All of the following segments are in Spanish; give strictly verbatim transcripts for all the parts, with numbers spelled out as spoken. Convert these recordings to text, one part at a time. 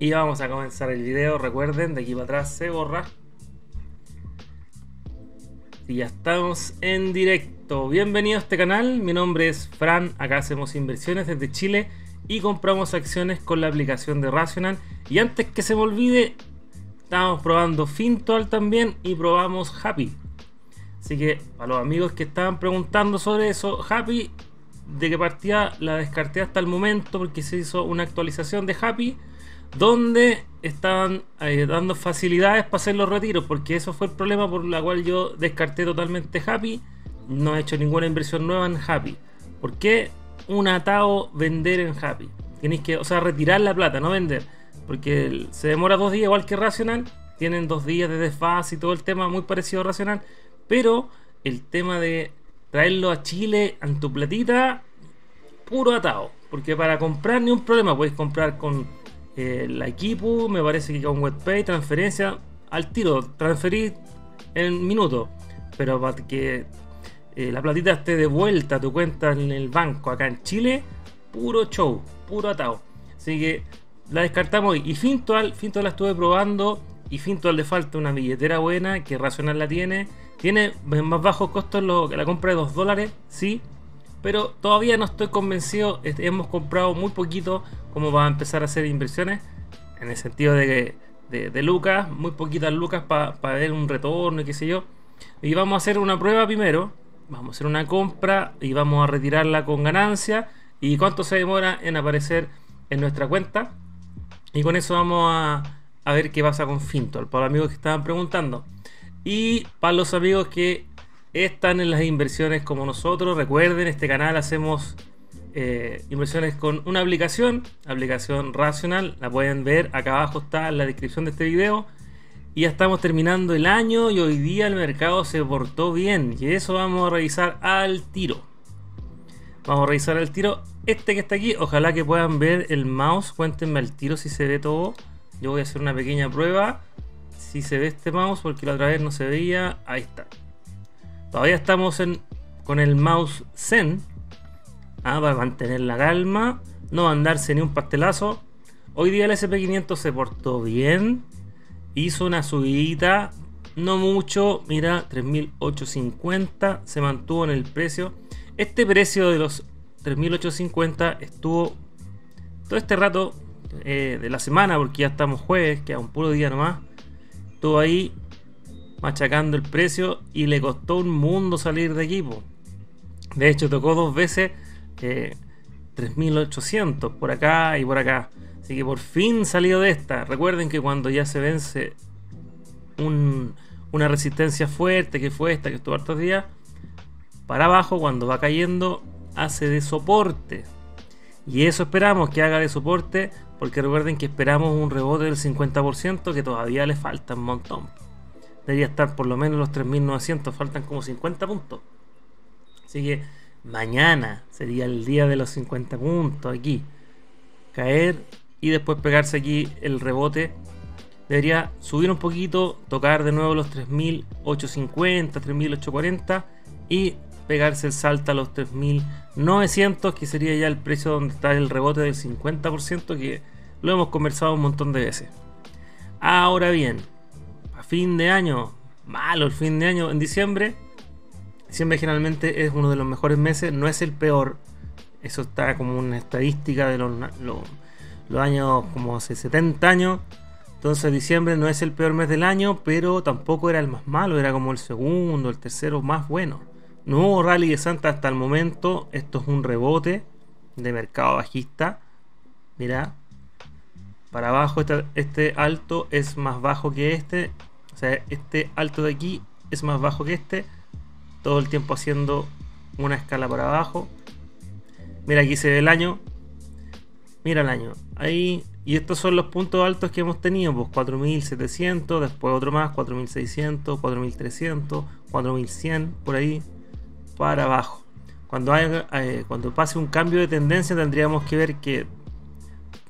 Y vamos a comenzar el video. Recuerden, de aquí para atrás se borra. Y ya estamos en directo. Bienvenido a este canal. Mi nombre es Fran. Acá hacemos inversiones desde Chile y compramos acciones con la aplicación de Rational. Y antes que se me olvide, estamos probando Fintual también y probamos Happy. Así que a los amigos que estaban preguntando sobre eso, Happy, de que partida la descarté hasta el momento porque se hizo una actualización de Happy donde estaban eh, dando facilidades para hacer los retiros, porque eso fue el problema por la cual yo descarté totalmente Happy. No he hecho ninguna inversión nueva en Happy. ¿Por qué? Un atado vender en Happy. Tenéis que, o sea, retirar la plata, no vender, porque se demora dos días igual que Rational. Tienen dos días de desfase y todo el tema, muy parecido a Rational. Pero el tema de traerlo a Chile en tu platita, puro atado, porque para comprar ni un problema. Podéis comprar con eh, la equipo, me parece que con WebPay, transferencia al tiro, transferir en minutos. Pero para que eh, la platita esté de vuelta a tu cuenta en el banco acá en Chile, puro show, puro atado. Así que la descartamos hoy. Y Fintual, Fintual la estuve probando y Fintual le falta una billetera buena, que Racional la tiene. Tiene más bajos costos lo, la compra de dos dólares, sí, pero todavía no estoy convencido. Hemos comprado muy poquito como para empezar a hacer inversiones, en el sentido de, de, de lucas, muy poquitas lucas para pa ver un retorno y qué sé yo. Y vamos a hacer una prueba primero, vamos a hacer una compra y vamos a retirarla con ganancia y cuánto se demora en aparecer en nuestra cuenta. Y con eso vamos a, a ver qué pasa con Fintual, para los amigos que estaban preguntando. Y para los amigos que están en las inversiones como nosotros, recuerden, este canal hacemos eh, inversiones con una aplicación, aplicación Racional, la pueden ver, acá abajo está en la descripción de este video. Y ya estamos terminando el año y hoy día el mercado se portó bien, y eso vamos a revisar al tiro. Vamos a revisar al tiro este que está aquí, ojalá que puedan ver el mouse, cuéntenme al tiro si se ve todo. Yo voy a hacer una pequeña prueba. Si se ve este mouse, porque la otra vez no se veía. Ahí está. Todavía estamos en, con el mouse Zen. Ah, para mantener la calma. No mandarse ni un pastelazo. Hoy día el S and P quinientos se portó bien. Hizo una subidita. No mucho. Mira, tres mil ochocientos cincuenta. Se mantuvo en el precio. Este precio de los tres mil ochocientos cincuenta estuvo todo este rato eh, de la semana. Porque ya estamos jueves. Queda un puro día nomás. Estuvo ahí machacando el precio y le costó un mundo salir de equipo. De hecho tocó dos veces eh, tres mil ochocientos por acá y por acá. Así que por fin salió de esta. Recuerden que cuando ya se vence un, una resistencia fuerte, que fue esta que estuvo hartos días, para abajo cuando va cayendo hace de soporte. Y eso esperamos que haga de soporte, porque recuerden que esperamos un rebote del cincuenta por ciento, que todavía le falta un montón. Debería estar por lo menos los tres mil novecientos, faltan como cincuenta puntos. Así que mañana sería el día de los cincuenta puntos aquí. Caer y después pegarse aquí el rebote. Debería subir un poquito, tocar de nuevo los tres mil ochocientos cincuenta, tres mil ochocientos cuarenta y pegarse el salto a los tres mil novecientos, que sería ya el precio donde está el rebote del cincuenta por ciento, que lo hemos conversado un montón de veces. Ahora bien, a fin de año, malo el fin de año en diciembre. Diciembre generalmente es uno de los mejores meses, no es el peor. Eso está como una estadística de los, los, los años como hace setenta años. Entonces diciembre no es el peor mes del año, pero tampoco era el más malo, era como el segundo, el tercero más bueno. No hubo rally de Santa hasta el momento. Esto es un rebote de mercado bajista. Mirá, para abajo este, este alto es más bajo que este. O sea, este alto de aquí es más bajo que este. Todo el tiempo haciendo una escala para abajo. Mira, aquí se ve el año. Mira el año. Ahí. Y estos son los puntos altos que hemos tenido. Pues cuatro mil setecientos, después otro más, cuatro mil seiscientos, cuatro mil trescientos, cuatro mil cien, por ahí. Para abajo cuando, hay, eh, cuando pase un cambio de tendencia, tendríamos que ver que,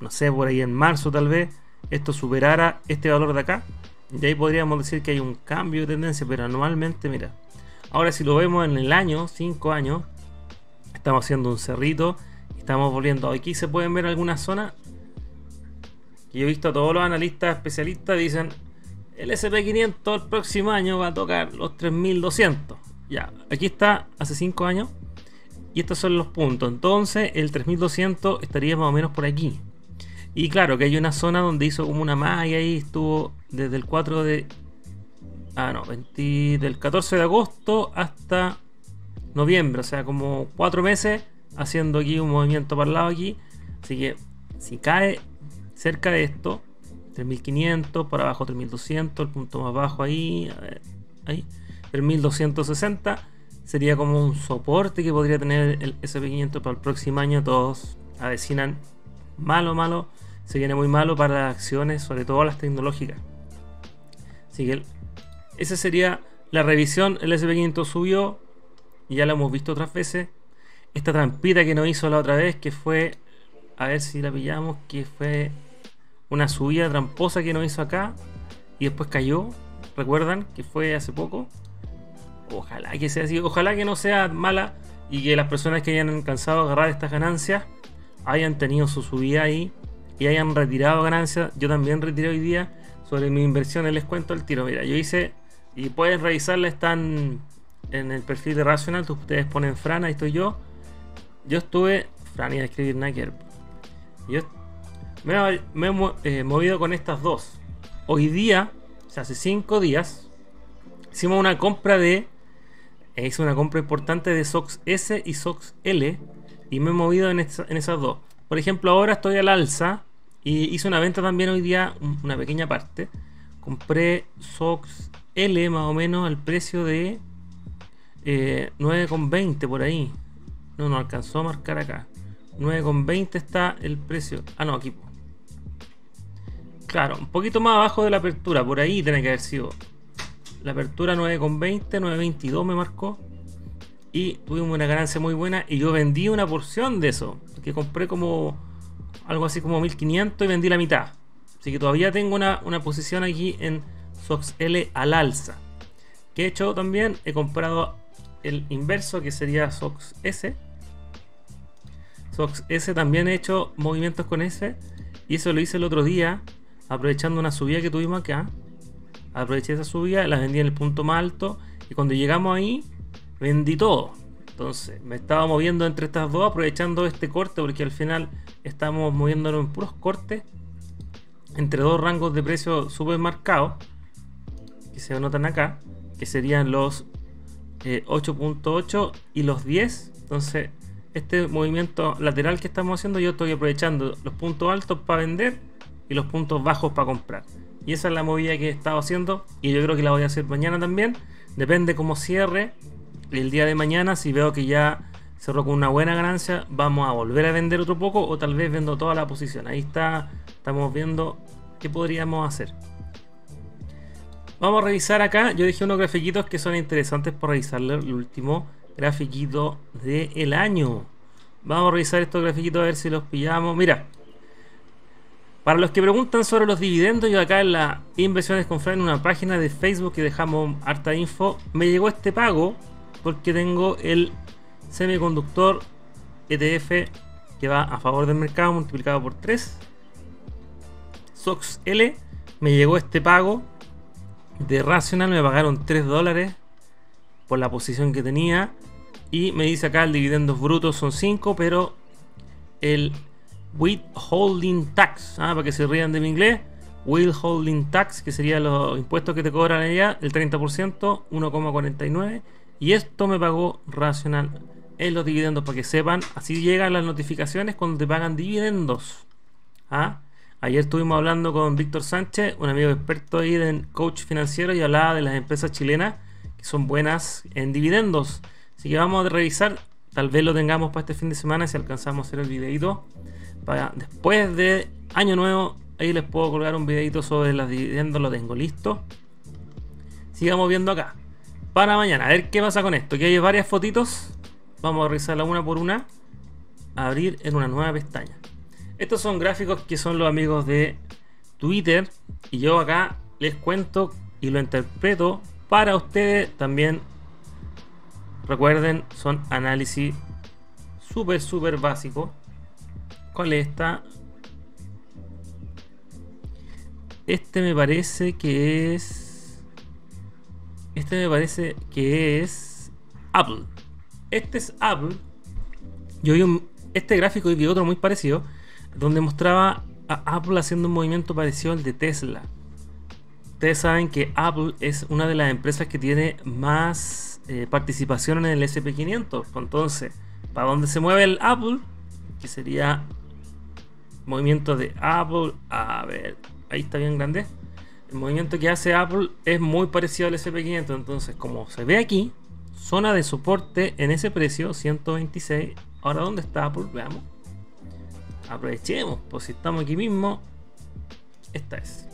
no sé, por ahí en marzo tal vez esto superara este valor de acá, y ahí podríamos decir que hay un cambio de tendencia. Pero anualmente, mira, ahora si lo vemos en el año, cinco años, estamos haciendo un cerrito y estamos volviendo. Aquí se pueden ver algunas zonas Y he visto a todos los analistas especialistas dicen el ese and pe quinientos el próximo año va a tocar los tres mil doscientos. Ya, aquí está hace cinco años y estos son los puntos. Entonces el tres mil doscientos estaría más o menos por aquí. Y claro que hay una zona donde hizo como una más y ahí estuvo desde el cuatro de... Ah no, veinte, del catorce de agosto hasta noviembre. O sea, como cuatro meses haciendo aquí un movimiento para el lado aquí. Así que si cae cerca de esto, tres mil quinientos, para abajo tres mil doscientos, el punto más bajo ahí, a ver, ahí tres mil doscientos sesenta, sería como un soporte que podría tener el ese and pe quinientos para el próximo año. Todos avecinan malo, malo, se viene muy malo para las acciones, sobre todo las tecnológicas. Así que el, esa sería la revisión. El ese and pe quinientos subió, ya lo hemos visto otras veces. Esta trampita que nos hizo la otra vez, que fue, a ver si la pillamos, que fue una subida tramposa que nos hizo acá y después cayó. Recuerdan que fue hace poco. Ojalá que sea así, ojalá que no sea mala y que las personas que hayan alcanzado a agarrar estas ganancias hayan tenido su subida ahí y hayan retirado ganancias. Yo también retiré hoy día sobre mis inversiones, les cuento el tiro. Mira, yo hice, y pueden revisarla, están en el perfil de Rational, ustedes ponen Fran, ahí estoy yo. Yo estuve, Fran iba a escribir Nike, yo me, me he eh, movido con estas dos. Hoy día, o sea, hace cinco días, hicimos una compra de, eh, hice una compra importante de S O X S y S O X L y me he movido en, esta, en esas dos. Por ejemplo, ahora estoy al alza y hice una venta también hoy día, una pequeña parte. Compré S O X L más o menos al precio de eh, nueve con veinte por ahí. No, no alcanzó a marcar acá. nueve con veinte está el precio. Ah, no, aquí. Claro, un poquito más abajo de la apertura. Por ahí tiene que haber sido. La apertura nueve con veinte, nueve veintidós me marcó. Y tuvimos una ganancia muy buena. Y yo vendí una porción de eso. Que compré como algo así como mil quinientos y vendí la mitad. Así que todavía tengo una, una posición aquí en S O X L al alza. Que he hecho también, he comprado el inverso que sería S O X S. S O X S también he hecho movimientos con S y eso lo hice el otro día aprovechando una subida que tuvimos acá. Aproveché esa subida, la vendí en el punto más alto y cuando llegamos ahí vendí todo. Entonces me estaba moviendo entre estas dos aprovechando este corte, porque al final estamos moviéndonos en puros cortes entre dos rangos de precio súper marcados que se notan acá, que serían los ocho punto ocho eh, y los diez. Entonces este movimiento lateral que estamos haciendo, yo estoy aprovechando los puntos altos para vender y los puntos bajos para comprar. Y esa es la movida que he estado haciendo y yo creo que la voy a hacer mañana también. Depende cómo cierre el día de mañana. Si veo que ya cerró con una buena ganancia, vamos a volver a vender otro poco o tal vez vendo toda la posición. Ahí está, estamos viendo qué podríamos hacer. Vamos a revisar acá. Yo dejé unos grafiquitos que son interesantes para revisar. El último grafiquito del año. Vamos a revisar estos grafiquitos a ver si los pillamos. Mira, para los que preguntan sobre los dividendos, yo acá en las inversiones con Fran, en una página de Facebook que dejamos harta info, me llegó este pago porque tengo el semiconductor E T F que va a favor del mercado multiplicado por tres. S O X L, me llegó este pago de Rational, me pagaron tres dólares por la posición que tenía. Y me dice acá el dividendo bruto son cinco, pero el withholding tax, ah, para que se rían de mi inglés, withholding tax, que serían los impuestos que te cobran allá, el treinta por ciento, uno coma cuarenta y nueve. Y esto me pagó Rational en los dividendos, para que sepan. Así llegan las notificaciones cuando te pagan dividendos. ¿Ah? Ayer estuvimos hablando con Víctor Sánchez, un amigo experto ahí de coach financiero, y hablaba de las empresas chilenas que son buenas en dividendos. Así que vamos a revisar, tal vez lo tengamos para este fin de semana, si alcanzamos a hacer el videito para después de año nuevo. Ahí les puedo colgar un videito sobre los dividendos, lo tengo listo. Sigamos viendo acá para mañana, a ver qué pasa con esto, que hay varias fotitos. Vamos a revisarla una por una, abrir en una nueva pestaña. Estos son gráficos que son los amigos de Twitter y yo acá les cuento y lo interpreto para ustedes también. Recuerden, son análisis súper súper básico. ¿Cuál es esta? Este me parece que es... Este me parece que es Apple. Este es Apple. Yo vi un, este gráfico y vi otro muy parecido, donde mostraba a Apple haciendo un movimiento parecido al de Tesla. Ustedes saben que Apple es una de las empresas que tiene más eh, participación en el ese and pe quinientos. Entonces, ¿para dónde se mueve el Apple? Que sería movimiento de Apple. A ver, ahí está bien grande. El movimiento que hace Apple es muy parecido al ese and pe quinientos. Entonces, como se ve aquí, zona de soporte en ese precio, ciento veintiséis. Ahora, ¿dónde está Apple? Veamos. Aprovechemos, pues si estamos aquí mismo. Esta es.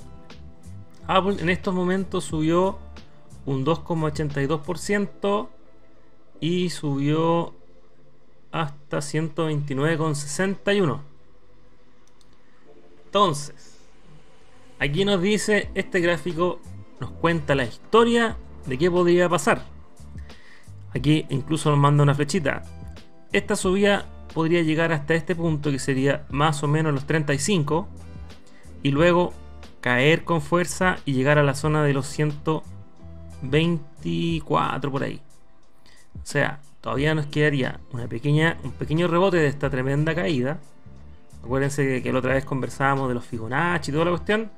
Apple en estos momentos subió un dos coma ochenta y dos por ciento y subió hasta ciento veintinueve coma sesenta y uno. Entonces, aquí nos dice, este gráfico nos cuenta la historia de qué podría pasar. Aquí incluso nos manda una flechita. Esta subida podría llegar hasta este punto, que sería más o menos los treinta y cinco, y luego caer con fuerza y llegar a la zona de los ciento veinticuatro por ahí. O sea, todavía nos quedaría una pequeña, un pequeño rebote de esta tremenda caída. Acuérdense que la otra vez conversábamos de los Fibonacci y toda la cuestión.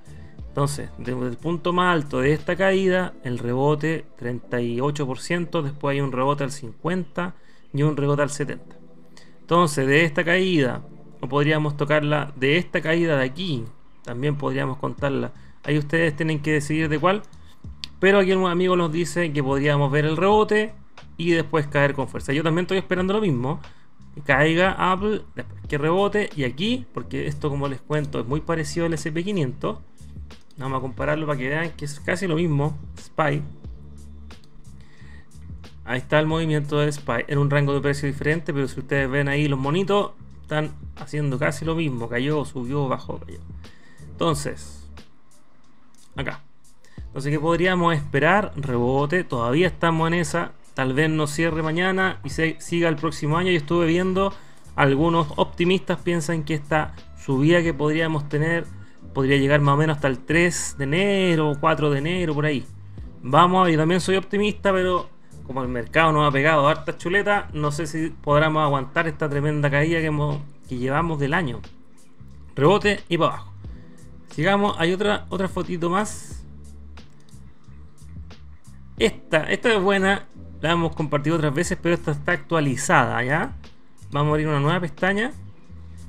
Entonces, desde el punto más alto de esta caída, el rebote treinta y ocho por ciento, después hay un rebote al cincuenta por ciento y un rebote al setenta por ciento. Entonces, de esta caída, o podríamos tocarla de esta caída de aquí. También podríamos contarla. Ahí ustedes tienen que decidir de cuál. Pero aquí un amigo nos dice que podríamos ver el rebote y después caer con fuerza. Yo también estoy esperando lo mismo. Que caiga Apple, después que rebote. Y aquí, porque esto como les cuento es muy parecido al ese and pe quinientos. Vamos a compararlo para que vean que es casi lo mismo. Spy. Ahí está el movimiento del Spy. En un rango de precio diferente. Pero si ustedes ven ahí los monitos, están haciendo casi lo mismo. Cayó, subió, bajó, cayó. Entonces, acá. Entonces, ¿qué podríamos esperar? Rebote, todavía estamos en esa. Tal vez nos cierre mañana y se siga el próximo año. Yo estuve viendo, algunos optimistas piensan que esta subida que podríamos tener podría llegar más o menos hasta el tres de enero, cuatro de enero, por ahí. Vamos, yo también soy optimista, pero como el mercado nos ha pegado harta chuleta, no sé si podremos aguantar esta tremenda caída que, hemos, que llevamos del año. Rebote y para abajo. Sigamos, hay otra otra fotito más. Esta, esta es buena, la hemos compartido otras veces, pero esta está actualizada, ¿ya? Vamos a abrir una nueva pestaña.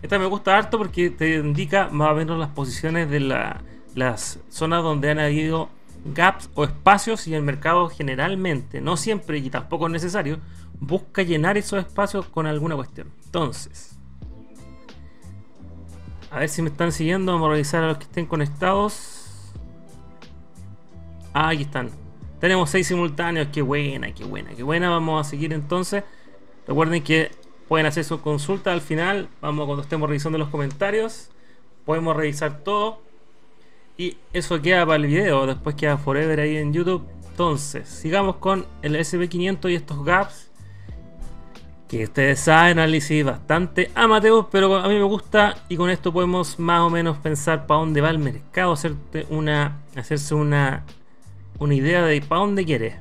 Esta me gusta harto porque te indica más o menos las posiciones de la, las zonas donde han habido gaps o espacios, y el mercado generalmente, no siempre y tampoco es necesario, busca llenar esos espacios con alguna cuestión. Entonces, a ver si me están siguiendo. Vamos a revisar a los que estén conectados. Ah, aquí están. Tenemos seis simultáneos. Qué buena, qué buena, qué buena. Vamos a seguir entonces. Recuerden que pueden hacer su consulta al final. Vamos, cuando estemos revisando los comentarios, podemos revisar todo. Y eso queda para el video. Después queda forever ahí en YouTube. Entonces, sigamos con el ese and pe quinientos y estos gaps. Que ustedes saben, análisis bastante amateur, pero a mí me gusta, y con esto podemos más o menos pensar para dónde va el mercado, hacerte una, hacerse una, una idea de para dónde quiere.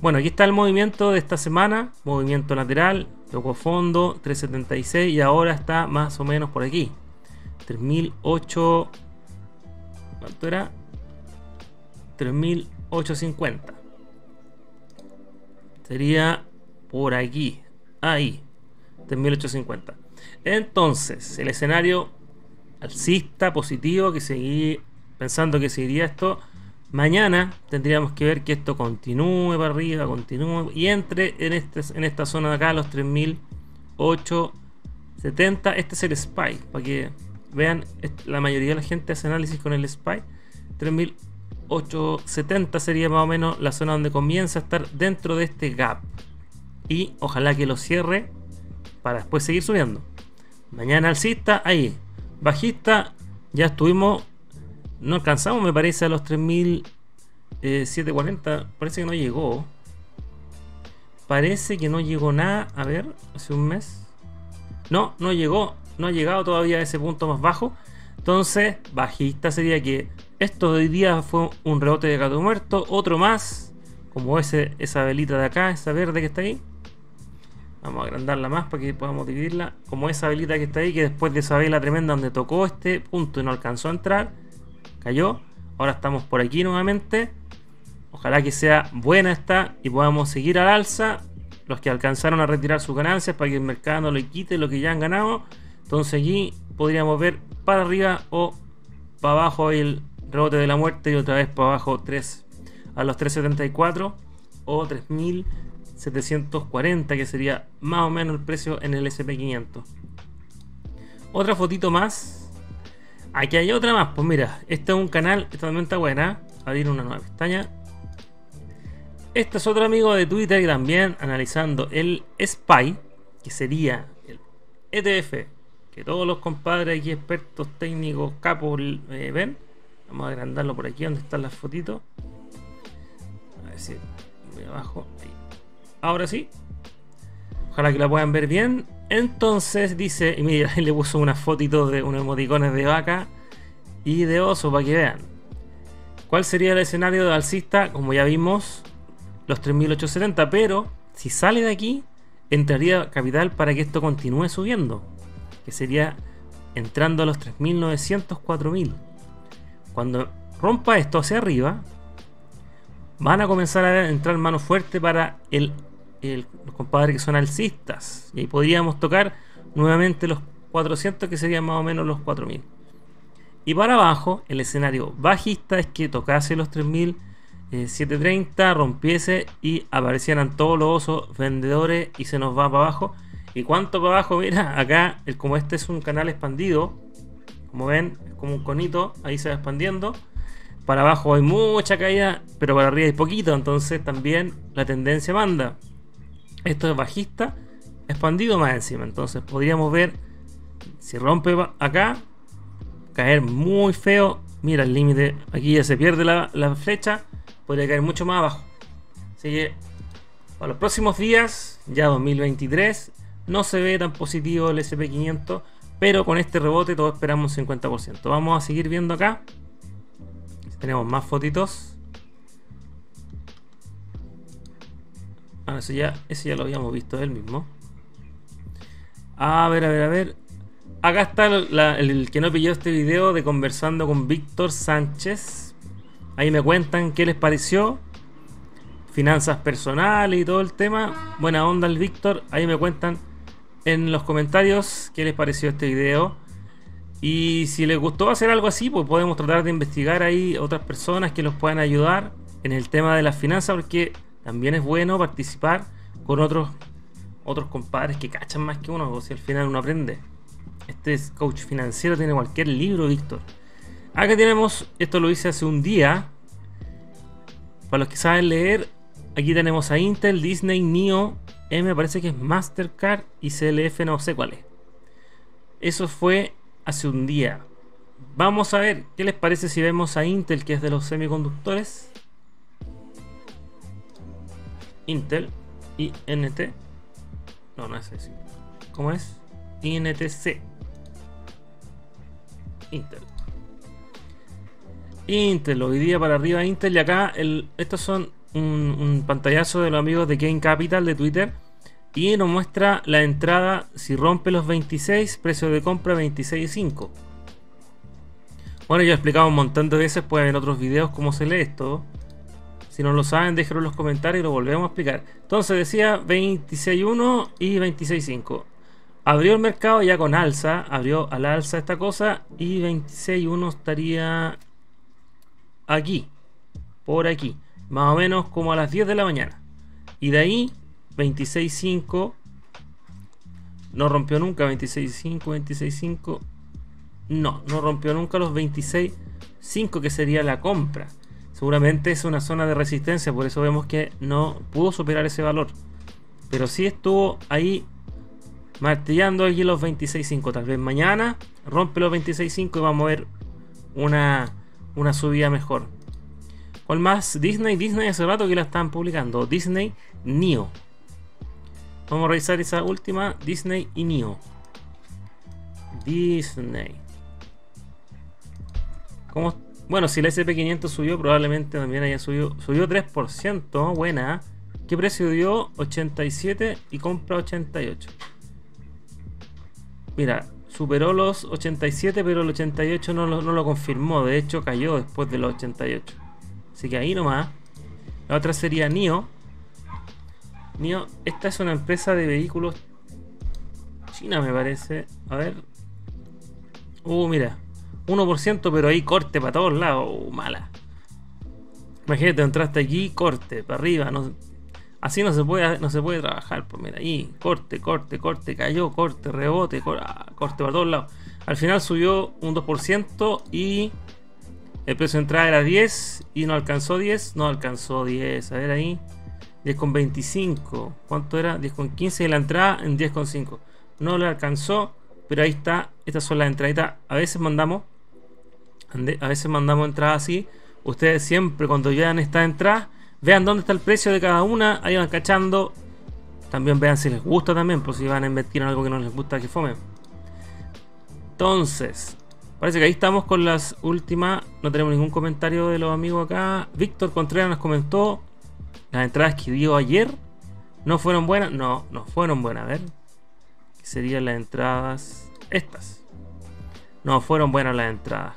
Bueno, aquí está el movimiento de esta semana, movimiento lateral, tocó fondo, tres setenta y seis, y ahora está más o menos por aquí, tres mil ocho, ¿cuánto era? tres mil ochocientos cincuenta. Sería por aquí. Ahí, tres mil ochocientos cincuenta. Entonces, el escenario alcista, positivo, que seguí pensando que seguiría esto. Mañana tendríamos que ver que esto continúe para arriba, continúe y entre en, este, en esta zona de acá, los tres mil ochocientos setenta. Este es el S P Y, para que vean, la mayoría de la gente hace análisis con el S P Y. tres mil ochocientos setenta sería más o menos la zona donde comienza a estar dentro de este gap. Y ojalá que lo cierre para después seguir subiendo. Mañana alcista, ahí. Bajista, ya estuvimos. No alcanzamos, me parece, a los tres mil setecientos cuarenta. Parece que no llegó. Parece que no llegó nada. A ver, hace un mes. No, no llegó. No ha llegado todavía a ese punto más bajo. Entonces, bajista sería que Esto hoy día fue un rebote de gato muerto, otro más, como ese, esa velita de acá, esa verde que está ahí. Vamos a agrandarla más para que podamos dividirla. Como esa velita que está ahí, que después de esa vela tremenda donde tocó este punto y no alcanzó a entrar, cayó. Ahora estamos por aquí nuevamente. Ojalá que sea buena esta y podamos seguir al alza. Los que alcanzaron a retirar sus ganancias para que el mercado no le quite lo que ya han ganado. Entonces aquí podríamos ver para arriba o para abajo el rebote de la muerte y otra vez para abajo tres a los tres setenta y cuatro o tres mil setecientos cuarenta, que sería más o menos el precio en el ese and pe quinientos. Otra fotito más. Aquí hay otra más. Pues mira, este es un canal, esta también está buena. Abrir una nueva pestaña. Este es otro amigo de Twitter y también analizando el Spy, que sería el E T F, que todos los compadres aquí, expertos técnicos, capos, eh, ven. Vamos a agrandarlo por aquí donde están las fotitos. A ver si voy abajo. Ahí. Ahora sí. Ojalá que la puedan ver bien. Entonces dice, y mira, le puso unas fotitos de unos emoticones de vaca y de oso para que vean. ¿Cuál sería el escenario de alcista? Como ya vimos, los tres mil ochocientos setenta, pero si sale de aquí, entraría capital para que esto continúe subiendo, que sería entrando a los tres mil novecientos, cuatro mil. Cuando rompa esto hacia arriba, van a comenzar a entrar mano fuerte para el, el, los compadres que son alcistas, y ahí podríamos tocar nuevamente los cuatrocientos, que serían más o menos los cuatro mil. Y para abajo, el escenario bajista es que tocase los tres mil. setecientos treinta, rompiese y aparecieran todos los osos vendedores y se nos va para abajo. ¿Y cuánto para abajo? Mira, acá, el, como este es un canal expandido, como ven, es como un conito, ahí se va expandiendo. Para abajo hay mucha caída, pero para arriba hay poquito, entonces también la tendencia manda. Esto es bajista, expandido más encima, entonces podríamos ver, si rompe acá, caer muy feo. Mira el límite, aquí ya se pierde la, la flecha. Podría caer mucho más abajo. Así que para los próximos días, ya dos mil veintitrés, no se ve tan positivo el ese and pe quinientos, pero con este rebote todos esperamos un cincuenta por ciento. Vamos a seguir viendo acá. Tenemos más fotitos. Ah, eso ya, eso ya lo habíamos visto del mismo. A ver, a ver, a ver. Acá está la, el, el que no pilló este video de conversando con Víctor Sánchez. Ahí me cuentan qué les pareció, finanzas personales y todo el tema. Buena onda el Víctor. Ahí me cuentan en los comentarios qué les pareció este video. Y si les gustó hacer algo así, pues podemos tratar de investigar ahí otras personas que los puedan ayudar en el tema de las finanzas, porque también es bueno participar con otros otros compadres que cachan más que uno, o si al final uno aprende. Este es coach financiero, tiene cualquier libro, Víctor. Acá tenemos, esto lo hice hace un día, para los que saben leer. Aquí tenemos a Intel, Disney, Nio, M me parece que es Mastercard y C L F, no sé cuál es. Eso fue hace un día. Vamos a ver, ¿qué les parece si vemos a Intel, que es de los semiconductores? Intel, I N T, no, no es así. ¿Cómo es? I N T C. Intel. Intel, hoy día para arriba Intel. Y acá, el, estos son un, un pantallazo de los amigos de Game Capital de Twitter, y nos muestra la entrada. Si rompe los veintiséis, precio de compra veintiséis punto cinco. Bueno, yo he explicado un montón de veces, pueden ver otros videos cómo se lee esto. Si no lo saben, déjenlo en los comentarios y lo volvemos a explicar. Entonces decía veintiséis punto uno y veintiséis punto cinco. Abrió el mercado ya con alza, abrió al alza esta cosa, y veintiséis punto uno estaría aquí, por aquí, más o menos como a las diez de la mañana. Y de ahí, veintiséis punto cinco. No rompió nunca veintiséis punto cinco, veintiséis punto cinco. No, no rompió nunca los veintiséis punto cinco, que sería la compra. Seguramente es una zona de resistencia, por eso vemos que no pudo superar ese valor. Pero sí estuvo ahí martillando allí los veintiséis punto cinco. Tal vez mañana rompe los veintiséis punto cinco y vamos a ver una... una subida mejor. ¿Cuál más? Disney, Disney hace rato que la están publicando. Disney, Nio. Vamos a revisar esa última. Disney y Nio. Disney. ¿Cómo Bueno, si la S and P quinientos subió, probablemente también haya subido. Subió tres por ciento, buena. ¿Qué precio dio? ochenta y siete y compra ochenta y ocho. Mira, superó los ochenta y siete, pero el ochenta y ocho no lo, no lo confirmó. De hecho, cayó después de los ochenta y ocho. Así que ahí nomás. La otra sería Nio. Nio, esta es una empresa de vehículos china, me parece. A ver. Uh, mira. uno por ciento, pero ahí corte para todos lados. Uh, mala. Imagínate, entraste aquí, corte, para arriba. No, así no se puede, no se puede trabajar. Pues mira, ahí, corte, corte, corte, cayó, corte, rebote, corte, corte para todos lados. Al final subió un dos por ciento y el precio de entrada era diez y no alcanzó diez. No alcanzó diez. A ver ahí. diez con veinticinco. ¿Cuánto era? diez con quince y la entrada en diez con cinco. No le alcanzó, pero ahí está. Estas son las entraditas. A veces mandamos. A veces mandamos entradas así. Ustedes siempre cuando vean estas entradas, vean dónde está el precio de cada una. Ahí van cachando. También vean si les gusta también, por si van a invertir en algo que no les gusta, que fome. Entonces, parece que ahí estamos con las últimas. No tenemos ningún comentario de los amigos acá. Víctor Contreras nos comentó. Las entradas que dio ayer no fueron buenas. No, no fueron buenas. A ver. ¿Qué serían las entradas? Estas. No fueron buenas las entradas.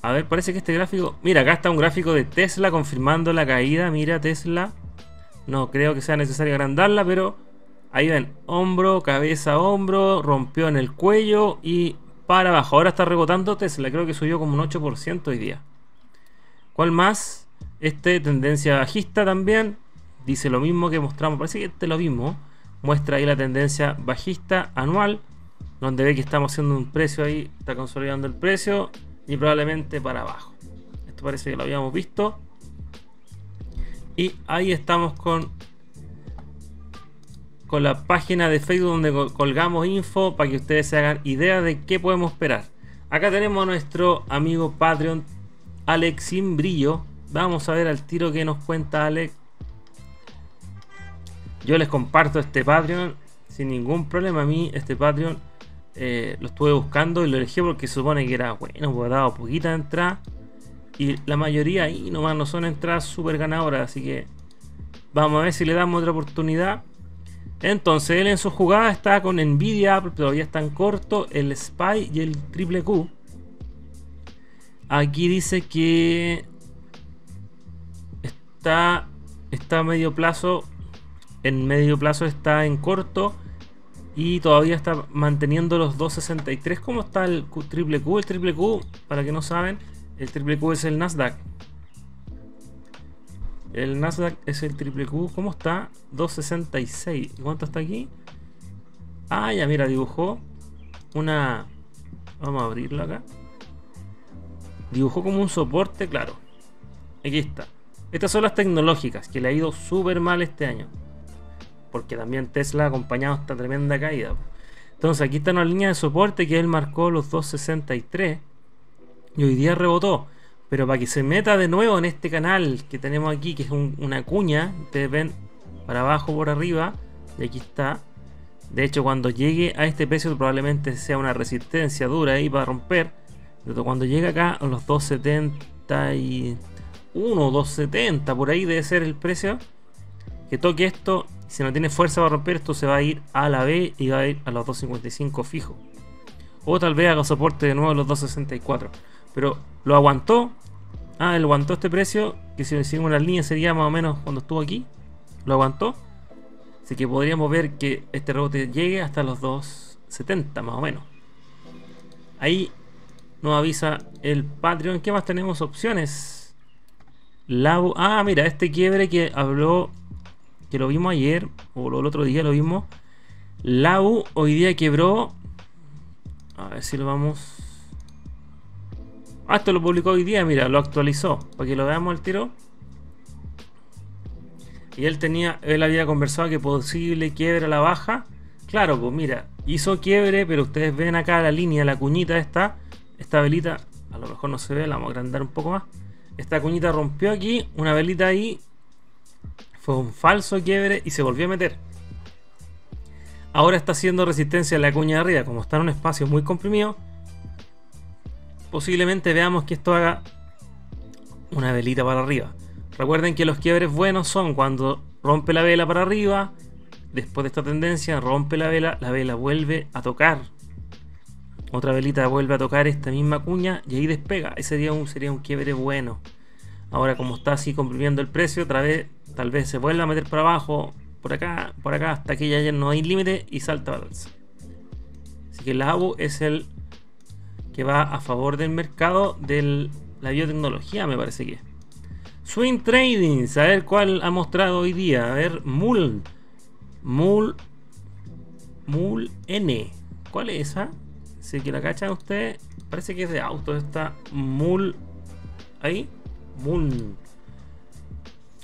A ver, parece que este gráfico... Mira, acá está un gráfico de Tesla confirmando la caída. Mira, Tesla. No creo que sea necesario agrandarla, pero... Ahí ven, hombro, cabeza, hombro. Rompió en el cuello y para abajo. Ahora está rebotando Tesla. Creo que subió como un ocho por ciento hoy día. ¿Cuál más? Este, tendencia bajista también. Dice lo mismo que mostramos. Parece que este es lo mismo. Muestra ahí la tendencia bajista anual. Donde ve que estamos haciendo un precio ahí. Está consolidando el precio. Y probablemente para abajo. Esto parece que lo habíamos visto. Y ahí estamos con con la página de Facebook donde colgamos info para que ustedes se hagan idea de qué podemos esperar. Acá tenemos a nuestro amigo Patreon Alex Sin Brillo. Vamos a ver al tiro que nos cuenta Alex. Yo les comparto este Patreon sin ningún problema. A mí este Patreon Eh, lo estuve buscando y lo elegí porque supone que era bueno, porque daba poquita entrada y la mayoría ahí nomás no son entradas súper ganadoras, así que vamos a ver si le damos otra oportunidad. Entonces él en su jugada está con NVIDIA, Apple, todavía están corto, el Spy y el triple Q. Aquí dice que está está a medio plazo, en medio plazo está en corto. Y todavía está manteniendo los dos sesenta y tres. ¿Cómo está el triple Q? El triple Q, para que no saben, el triple Q es el Nasdaq. El Nasdaq es el triple Q. ¿Cómo está? dos sesenta y seis. ¿Cuánto está aquí? Ah, ya mira, dibujó una... Vamos a abrirlo acá. Dibujó como un soporte, claro. Aquí está. Estas son las tecnológicas, que le ha ido súper mal este año. Porque también Tesla ha acompañado esta tremenda caída. Entonces aquí está una línea de soporte que él marcó los dos sesenta y tres. Y hoy día rebotó. Pero para que se meta de nuevo en este canal que tenemos aquí, que es un, una cuña. Ustedes ven para abajo, por arriba. Y aquí está. De hecho cuando llegue a este precio probablemente sea una resistencia dura ahí para romper. Pero cuando llegue acá a los dos setenta y uno, dos setenta, por ahí debe ser el precio. Que toque esto, si no tiene fuerza para romper esto se va a ir a la B y va a ir a los dos cincuenta y cinco fijo. O tal vez haga soporte de nuevo a los dos sesenta y cuatro. Pero lo aguantó. Ah, él aguantó este precio. Que si decimos las líneas sería más o menos cuando estuvo aquí. Lo aguantó. Así que podríamos ver que este rebote llegue hasta los dos setenta más o menos. Ahí nos avisa el Patreon. ¿Qué más tenemos? Opciones. La... Ah, mira, este quiebre que habló... Que lo vimos ayer, o el otro día lo vimos. La A B U hoy día quebró. A ver si lo vamos. Ah, esto lo publicó hoy día, mira, lo actualizó. Para que lo veamos al tiro. Y él tenía, él había conversado que posible quiebre a la baja. Claro, pues mira, hizo quiebre, pero ustedes ven acá la línea, la cuñita esta. Esta velita, a lo mejor no se ve, la vamos a agrandar un poco más. Esta cuñita rompió aquí, una velita ahí. Fue un falso quiebre y se volvió a meter. Ahora está haciendo resistencia a la cuña de arriba. Como está en un espacio muy comprimido, posiblemente veamos que esto haga una velita para arriba. Recuerden que los quiebres buenos son cuando rompe la vela para arriba, después de esta tendencia rompe la vela, la vela vuelve a tocar, otra velita vuelve a tocar esta misma cuña y ahí despega. Ese día un, sería un quiebre bueno. Ahora, como está así comprimiendo el precio, otra vez tal vez se vuelva a meter para abajo, por acá, por acá, hasta que ya no hay límite y salta para el alza. Así que la A B U es el que va a favor del mercado de la biotecnología, me parece que es. Swing Trading, a ver cuál ha mostrado hoy día. A ver, M U L N. M U L N. M U L N. ¿Cuál es esa? Si que la cachan ustedes, parece que es de autos esta M U L N. Ahí, M U L N.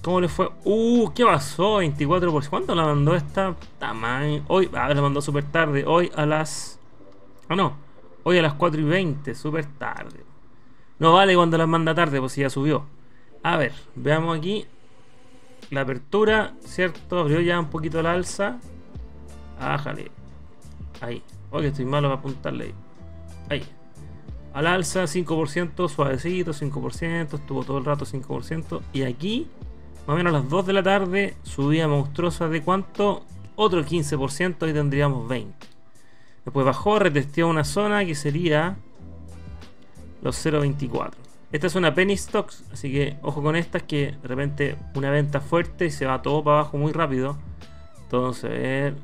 ¿Cómo le fue? Uh, ¿qué pasó? veinticuatro por ciento. ¿Cuánto la mandó esta? Tamaño. Hoy, a ver, la mandó súper tarde. Hoy a las. Ah, no. Hoy a las cuatro y veinte. Súper tarde. No vale cuando las manda tarde, pues si ya subió. A ver, veamos aquí. La apertura, ¿cierto? Abrió ya un poquito la alza. Ájale. Ahí. Oye, estoy malo para apuntarle ahí. Ahí. A la alza, cinco por ciento, suavecito, cinco por ciento. Estuvo todo el rato cinco por ciento. Y aquí, más o menos a las dos de la tarde, subía monstruosa de cuánto, otro quince por ciento y tendríamos veinte. Después bajó, retesteó una zona que sería los cero punto veinticuatro. Esta es una penny stocks, así que ojo con estas, que de repente una venta fuerte y se va todo para abajo muy rápido. Entonces, eh,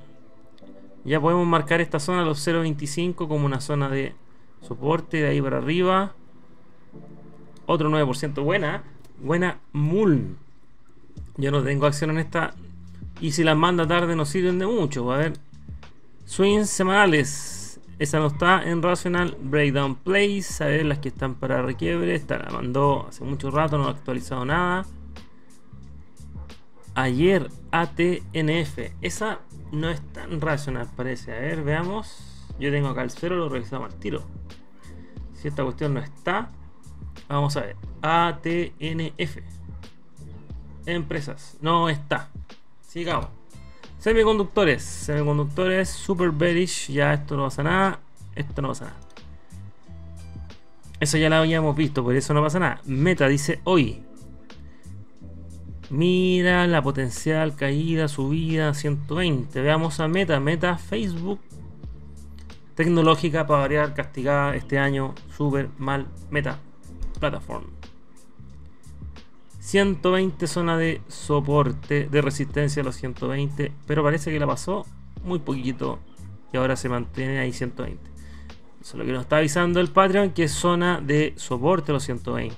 ya podemos marcar esta zona, los cero punto veinticinco, como una zona de soporte, de ahí para arriba. Otro nueve por ciento, buena, buena M U L N. Yo no tengo acción en esta. Y si las manda tarde no sirven de mucho. A ver. Swings semanales. Esa no está en Rational. Breakdown Plays. A ver las que están para requiebre. Esta la mandó hace mucho rato. No ha actualizado nada. Ayer A T N F. Esa no es tan Rational parece. A ver, veamos. Yo tengo acá el cero. Lo revisamos al tiro. Si esta cuestión no está. Vamos a ver. A T N F. Empresas, no está. Sigamos. Semiconductores, semiconductores, super bearish. Ya esto no pasa nada. Esto no pasa nada. Eso ya lo habíamos visto, por eso no pasa nada. Meta dice hoy: mira la potencial caída, subida ciento veinte. Veamos a Meta. Meta, Facebook, tecnológica para variar, castigada este año. Super mal. Meta, plataforma. ciento veinte zona de soporte, de resistencia a los ciento veinte, pero parece que la pasó muy poquito y ahora se mantiene ahí ciento veinte. Eso es lo que nos está avisando el Patreon, que es zona de soporte a los ciento veinte.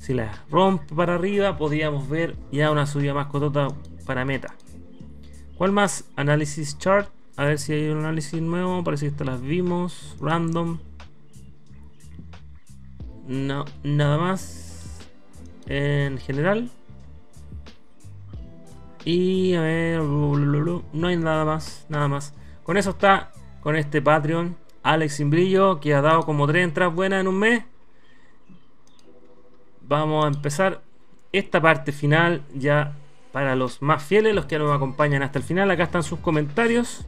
Si la rompe para arriba, podríamos ver ya una subida más cotota para Meta. ¿Cuál más? Análisis chart, a ver si hay un análisis nuevo. Parece que estas las vimos, random. No, nada más. En general. Y a ver, no hay nada más, nada más. Con eso está, con este Patreon Alex Sin Brillo, que ha dado como tres entradas buenas en un mes. Vamos a empezar esta parte final ya para los más fieles, los que nos acompañan hasta el final. Acá están sus comentarios,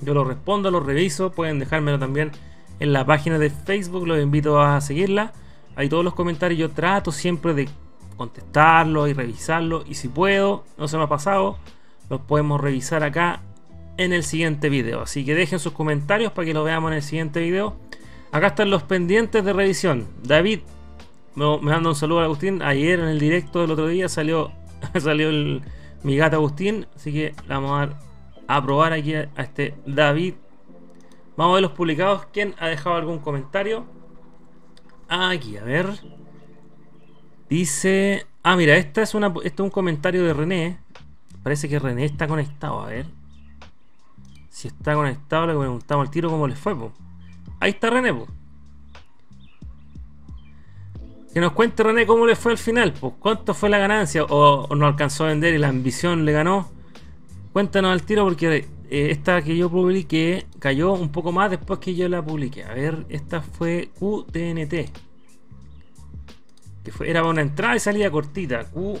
yo los respondo, los reviso. Pueden dejármelo también en la página de Facebook, los invito a seguirla. Hay todos los comentarios, yo trato siempre de contestarlos y revisarlos. Y si puedo, no se me ha pasado, los podemos revisar acá en el siguiente video. Así que dejen sus comentarios para que los veamos en el siguiente video. Acá están los pendientes de revisión. David, me, me manda un saludo a Agustín. Ayer en el directo del otro día salió, salió el, mi gato Agustín. Así que vamos a, dar, a probar aquí a, a este David. Vamos a ver los publicados. ¿Quién ha dejado algún comentario? Aquí, a ver. Dice. Ah, mira, esta es una, este es un comentario de René. Parece que René está conectado. A ver. Si está conectado, le preguntamos al tiro cómo les fue, po. Ahí está René, po. Que nos cuente René cómo le fue al final, po. ¿Cuánto fue la ganancia? O, o no alcanzó a vender y la ambición le ganó. Cuéntanos al tiro, porque eh, esta que yo publiqué cayó un poco más después que yo la publiqué. A ver, esta fue Q T N T. Que fue, era una entrada y salida cortita. Q,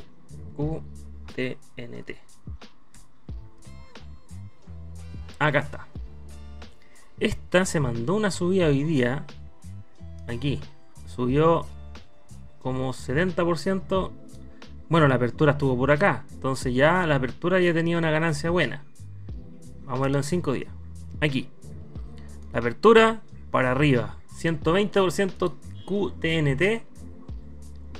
QTNT. Acá está. Esta se mandó una subida hoy día. aquí subió como setenta por ciento. Bueno, la apertura estuvo por acá, entonces ya la apertura ya tenía una ganancia buena. Vamos a verlo en cinco días. Aquí la apertura para arriba, ciento veinte por ciento Q T N T.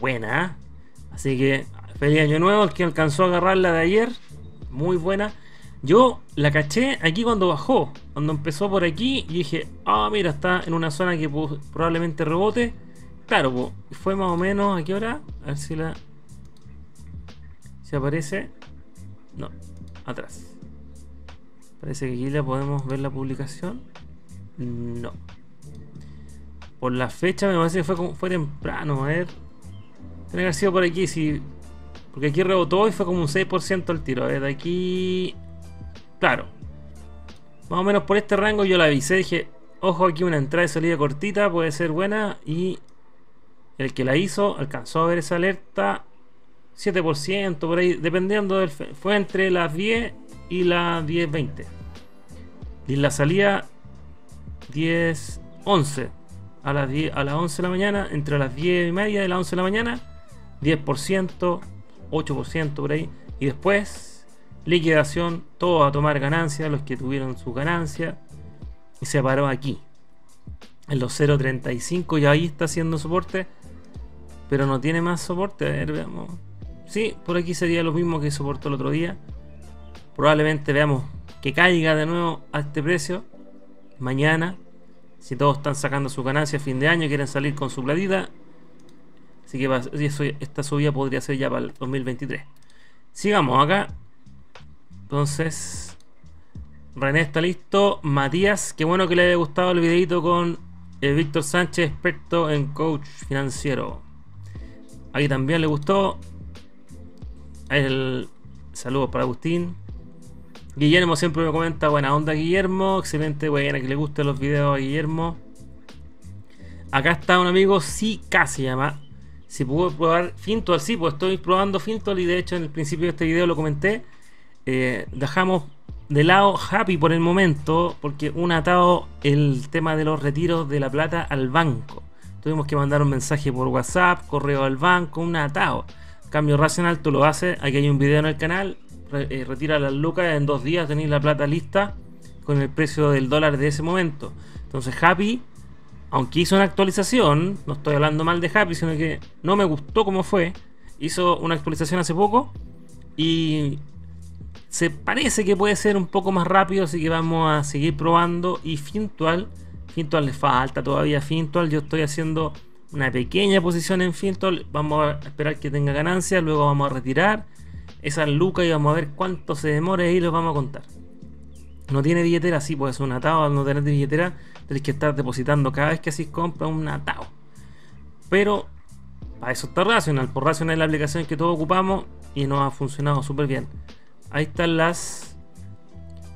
Buena, ¿eh? Así que feliz año nuevo el que alcanzó a agarrarla de ayer. Muy buena. Yo la caché aquí cuando bajó, cuando empezó por aquí, y dije, ah, mira, está en una zona que probablemente rebote. Claro, pues, fue más o menos, ¿a qué hora? A ver si la... si aparece. No, atrás. Parece que aquí la podemos ver la publicación. No. Por la fecha me parece que fue, como, fue temprano, a ver. Tiene que haber sido por aquí, si... porque aquí rebotó y fue como un seis por ciento al tiro. A ver, de aquí... claro, más o menos por este rango yo la avisé, dije, ojo, aquí una entrada y salida cortita puede ser buena, y el que la hizo alcanzó a ver esa alerta, siete por ciento por ahí, dependiendo del... fue entre las diez y las diez veinte, y la salida diez once, a las diez, a las once de la mañana, entre las diez y media de las once de la mañana, diez por ciento, ocho por ciento por ahí, y después... liquidación, todo a tomar ganancia, los que tuvieron su ganancia, y se paró aquí en los cero punto treinta y cinco, y ahí está haciendo soporte, pero no tiene más soporte. A ver, veamos. Sí, por aquí sería lo mismo que soportó el otro día. Probablemente veamos que caiga de nuevo a este precio mañana, si todos están sacando su ganancia a fin de año, quieren salir con su platita, así que esta subida podría ser ya para el dos mil veintitrés. Sigamos acá. Entonces, René está listo. Matías, qué bueno que le haya gustado el videito con eh, Víctor Sánchez, experto en coach financiero. Aquí también le gustó. El saludo para Agustín. Guillermo siempre me comenta, buena onda Guillermo, excelente, buena, que le gusten los videos a Guillermo. Acá está un amigo, sí, casi llama. Si pudo probar Fintual, sí, pues estoy probando Fintual, y de hecho en el principio de este video lo comenté. Eh, dejamos de lado Happy por el momento, porque un atado el tema de los retiros de la plata al banco, tuvimos que mandar un mensaje por WhatsApp, correo al banco, un atado. En cambio Rational tú lo haces, aquí hay un video en el canal, re, eh, retira las lucas en dos días, tenéis la plata lista con el precio del dólar de ese momento. Entonces Happy, aunque hizo una actualización, no estoy hablando mal de Happy, sino que no me gustó como fue, hizo una actualización hace poco y se parece que puede ser un poco más rápido, así que vamos a seguir probando. Y Fintual, Fintual le falta todavía Fintual, yo estoy haciendo una pequeña posición en Fintual, vamos a esperar que tenga ganancias, luego vamos a retirar esas lucas y vamos a ver cuánto se demore y los vamos a contar. No tiene billetera, sí, pues es un atado, al no tener billetera tenés que estar depositando cada vez que así compra un atado, pero para eso está Rational, por Rational es la aplicación que todos ocupamos y nos ha funcionado súper bien. Ahí están las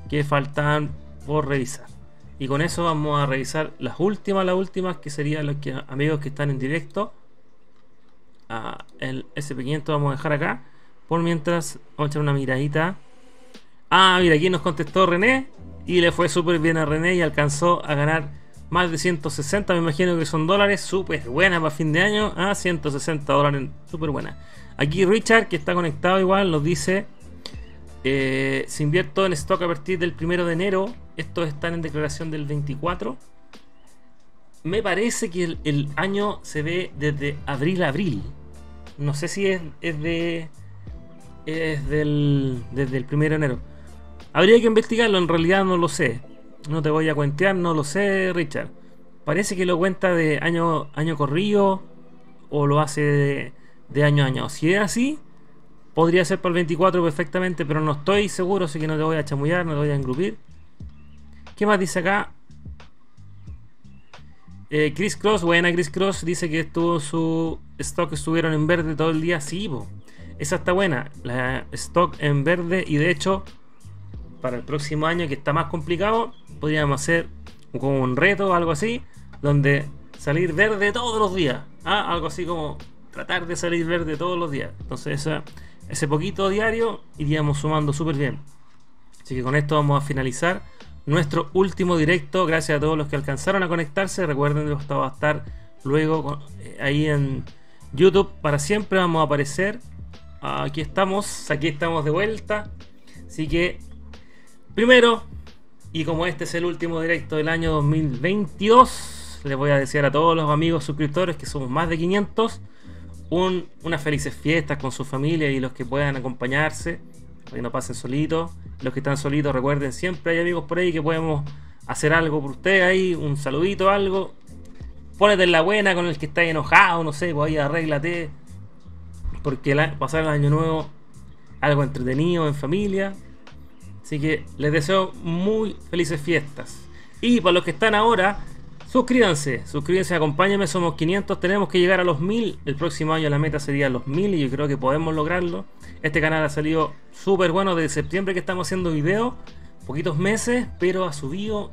que faltan por revisar. Y con eso vamos a revisar las últimas, las últimas que serían los que, amigos que están en directo. Ah, el S and P quinientos vamos a dejar acá. Por mientras, vamos a echar una miradita. Ah, mira, aquí nos contestó René. Y le fue súper bien a René y alcanzó a ganar más de ciento sesenta, me imagino que son dólares. Súper buena para fin de año. Ah, ciento sesenta dólares, súper buena. Aquí Richard, que está conectado igual, nos dice... Eh, se invierto en stock a partir del primero de enero. Estos están en declaración del veinticuatro. Me parece que el, el año se ve desde abril a abril. No sé si es, es de es del, desde el primero de enero. Habría que investigarlo, en realidad no lo sé. No te voy a cuentear, no lo sé, Richard. Parece que lo cuenta de año, año corrido, o lo hace de, de año a año. Si es así, podría ser para el veinticuatro perfectamente, pero no estoy seguro, así que no te voy a chamullar, no te voy a engrupir. ¿Qué más dice acá? Eh, Chris Cross, buena Chris Cross, dice que estuvo su stock, estuvieron en verde todo el día. Sí, bo, esa está buena, la stock en verde, y de hecho, para el próximo año que está más complicado, podríamos hacer como un reto o algo así, donde salir verde todos los días. Ah, algo así como tratar de salir verde todos los días. Entonces esa... ese poquito diario iríamos sumando súper bien. Así que con esto vamos a finalizar nuestro último directo. Gracias a todos los que alcanzaron a conectarse. Recuerden que esto va a estar Luego ahí en YouTube para siempre vamos a aparecer. Aquí estamos, aquí estamos de vuelta. Así que primero, y como este es el último directo del año dos mil veintidós, les voy a desear a todos los amigos suscriptores, que somos más de quinientos, un, unas felices fiestas con su familia, y los que puedan acompañarse, que no pasen solitos. Los que están solitos, recuerden, siempre hay amigos por ahí que podemos hacer algo por ustedes ahí, un saludito, algo. Ponete en la buena con el que está enojado, no sé, pues ahí arréglate, porque la, pasar el año nuevo algo entretenido en familia. Así que les deseo muy felices fiestas. Y para los que están ahora, suscríbanse, suscríbanse, acompáñenme, somos quinientos, tenemos que llegar a los mil, el próximo año la meta sería los mil y yo creo que podemos lograrlo. Este canal ha salido súper bueno desde septiembre que estamos haciendo videos, poquitos meses, pero ha subido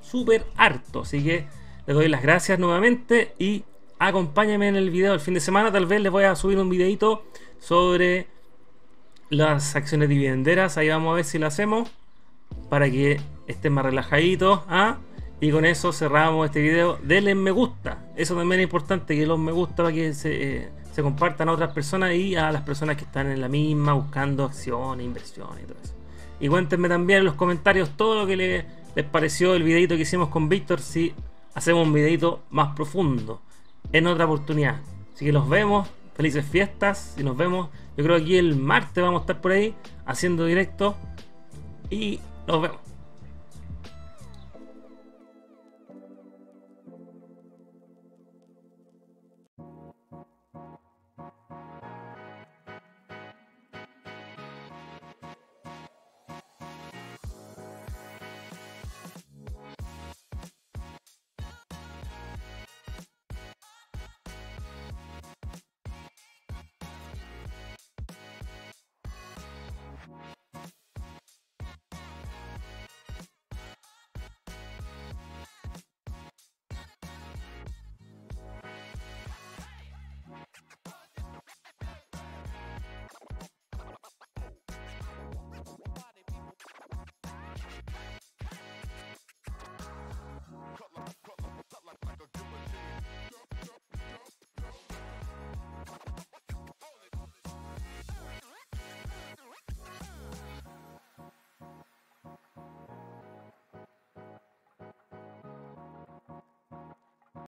súper harto, así que les doy las gracias nuevamente y acompáñenme en el video. El fin de semana tal vez les voy a subir un videito sobre las acciones dividenderas, ahí vamos a ver si lo hacemos para que estén más relajaditos, ¿ah? Y con eso cerramos este video. Denle me gusta, eso también es importante, que los me gusta para que se, eh, se compartan a otras personas y a las personas que están en la misma buscando acciones, inversiones y todo eso. Y cuéntenme también en los comentarios todo lo que le, les pareció el videito que hicimos con Víctor, si hacemos un videito más profundo en otra oportunidad. Así que los vemos, felices fiestas, y nos vemos. Yo creo que aquí el martes vamos a estar por ahí haciendo directo y nos vemos.